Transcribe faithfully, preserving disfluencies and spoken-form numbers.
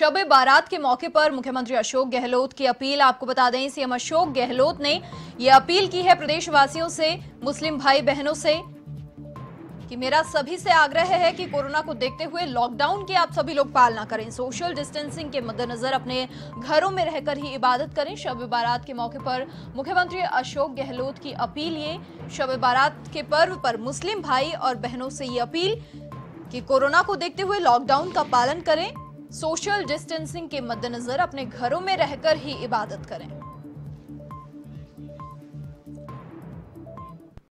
शब ए बारात के मौके पर मुख्यमंत्री अशोक गहलोत की अपील, आपको बता दें सीएम अशोक गहलोत ने यह अपील की है प्रदेशवासियों से, मुस्लिम भाई बहनों से कि मेरा सभी से आग्रह है कि कोरोना को देखते हुए लॉकडाउन की आप सभी लोग पालना करें, सोशल डिस्टेंसिंग के मद्देनजर अपने घरों में रहकर ही इबादत करें। शब ए बारात के मौके पर मुख्यमंत्री अशोक गहलोत की अपील ये, शब ए बारात के पर्व पर मुस्लिम भाई और बहनों से ये अपील कि कोरोना को देखते हुए लॉकडाउन का पालन करें, सोशल डिस्टेंसिंग के मद्देनजर अपने घरों में रहकर ही इबादत करें।